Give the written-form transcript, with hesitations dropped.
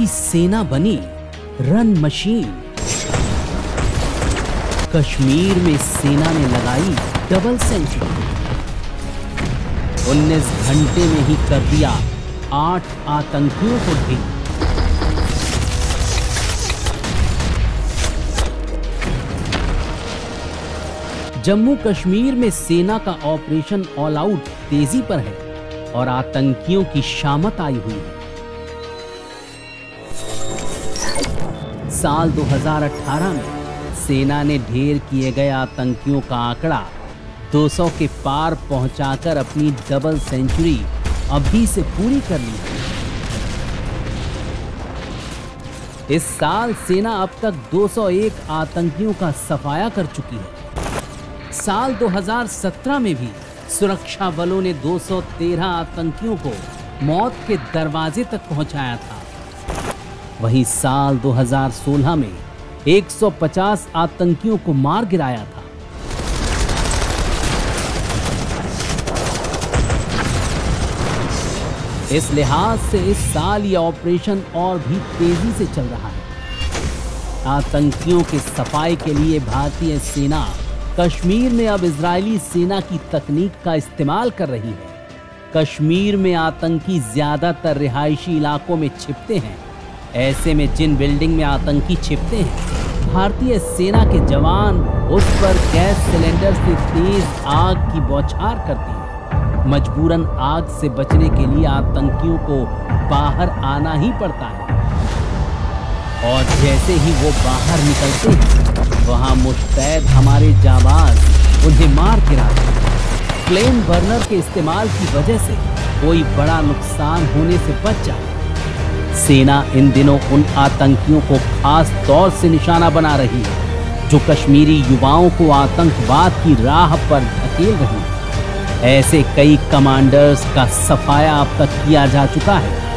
की सेना बनी रन मशीन। कश्मीर में सेना ने लगाई डबल सेंचुरी, 19 घंटे में ही कर दिया 8 आतंकियों को ढेर। जम्मू कश्मीर में सेना का ऑपरेशन ऑल आउट तेजी पर है और आतंकियों की शामत आई हुई है। साल 2018 में सेना ने ढेर किए गए आतंकियों का आंकड़ा 200 के पार पहुंचाकर अपनी डबल सेंचुरी अभी से पूरी कर ली है। इस साल सेना अब तक 201 आतंकियों का सफाया कर चुकी है। साल 2017 में भी सुरक्षा बलों ने 213 आतंकियों को मौत के दरवाजे तक पहुंचाया था। वहीं साल 2016 में 150 आतंकियों को मार गिराया था। इस लिहाज से इस साल यह ऑपरेशन और भी तेजी से चल रहा है। आतंकियों के सफाए के लिए भारतीय सेना कश्मीर में अब इजरायली सेना की तकनीक का इस्तेमाल कर रही है। कश्मीर में आतंकी ज्यादातर रिहायशी इलाकों में छिपते हैं। ऐसे में जिन बिल्डिंग में आतंकी छिपते हैं, भारतीय सेना के जवान उस पर गैस सिलेंडर से तेज आग की बौछार करते हैं। मजबूरन आग से बचने के लिए आतंकियों को बाहर आना ही पड़ता है और जैसे ही वो बाहर निकलते हैं वहां मुस्तैद हमारे जाबाज उन्हें मार गिराते हैं। फ्लेम बर्नर के इस्तेमाल की वजह से कोई बड़ा नुकसान होने से बच जाए। सेना इन दिनों उन आतंकियों को खास तौर से निशाना बना रही है जो कश्मीरी युवाओं को आतंकवाद की राह पर धकेल रही है। ऐसे कई कमांडर्स का सफाया अब तक किया जा चुका है